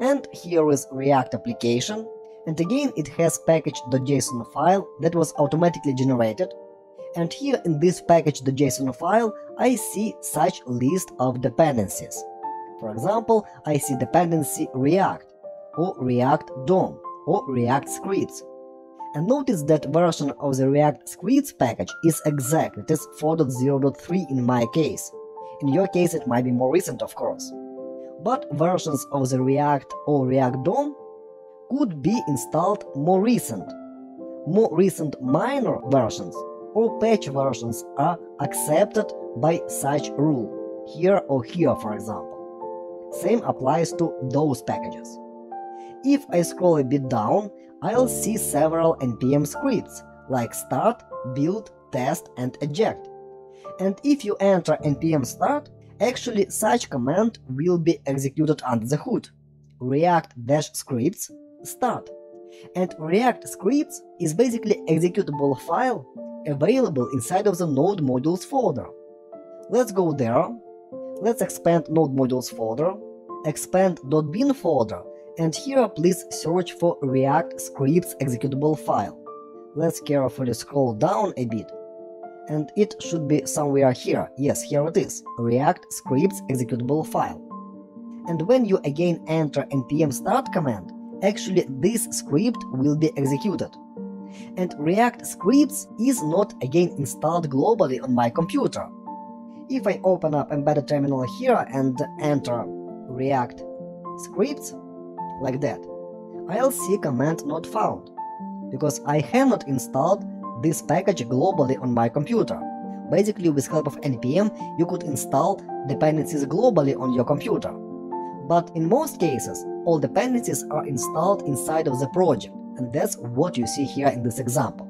And here is React application, and again it has package.json file that was automatically generated. And here in this package.json file I see such list of dependencies. For example, I see dependency React, or React DOM, or React Scripts. And notice that version of the React Scripts package is exact, it is 4.0.3 in my case. In your case it might be more recent, of course. But versions of the React or React DOM could be installed more recent minor versions or patch versions are accepted by such rule, here or here for example. Same applies to those packages. If I scroll a bit down, I'll see several npm scripts, like start, build, test and eject. And if you enter npm start, actually such command will be executed under the hood, react-scripts start. And React Scripts is basically executable file available inside of the node modules folder. Let's go there, let's expand node modules folder, expand .bin folder, and here please search for React Scripts executable file. Let's carefully scroll down a bit. And it should be somewhere here, yes, here it is, React Scripts executable file. And when you again enter npm start command, actually this script will be executed. And React Scripts is not again installed globally on my computer. If I open up embedded terminal here and enter React Scripts, like that, I'll see command not found, because I have not installed this package globally on my computer. Basically, with help of npm you could install dependencies globally on your computer. But in most cases, all dependencies are installed inside of the project, and that's what you see here in this example.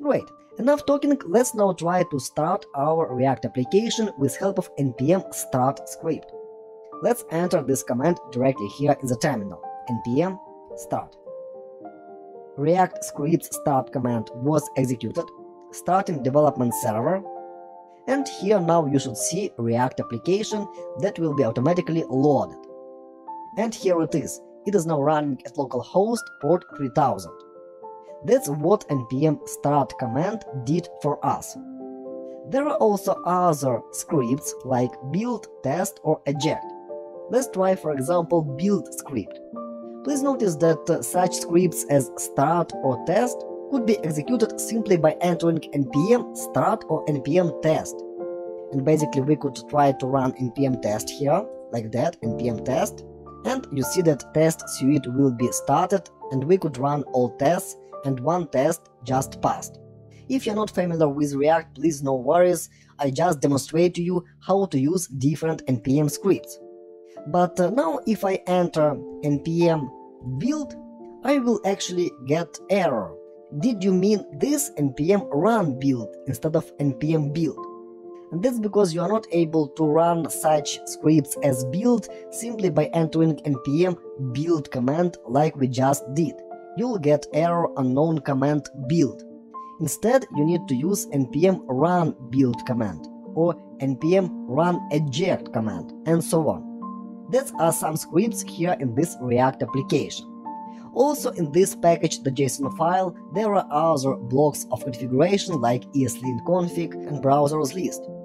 Great, enough talking, let's now try to start our React application with help of npm start script. Let's enter this command directly here in the terminal. Npm start. React Scripts start command was executed, starting development server, and here now you should see React application that will be automatically loaded. And here it is now running at localhost port 3000. That's what npm start command did for us. There are also other scripts like build, test or eject. Let's try for example build script. Please notice that such scripts as start or test could be executed simply by entering npm start or npm test. And basically we could try to run npm test here, like that, npm test, and you see that test suite will be started and we could run all tests, and one test just passed. If you're not familiar with React, please no worries, I just demonstrate to you how to use different npm scripts. But now if I enter npm build, I will actually get error. Did you mean this npm run build instead of npm build? And that's because you are not able to run such scripts as build simply by entering npm build command like we just did. You'll get error unknown command build. Instead you need to use npm run build command or npm run eject command and so on. These are some scripts here in this React application. Also in this package.json file there are other blocks of configuration like ESLint config and browserslist.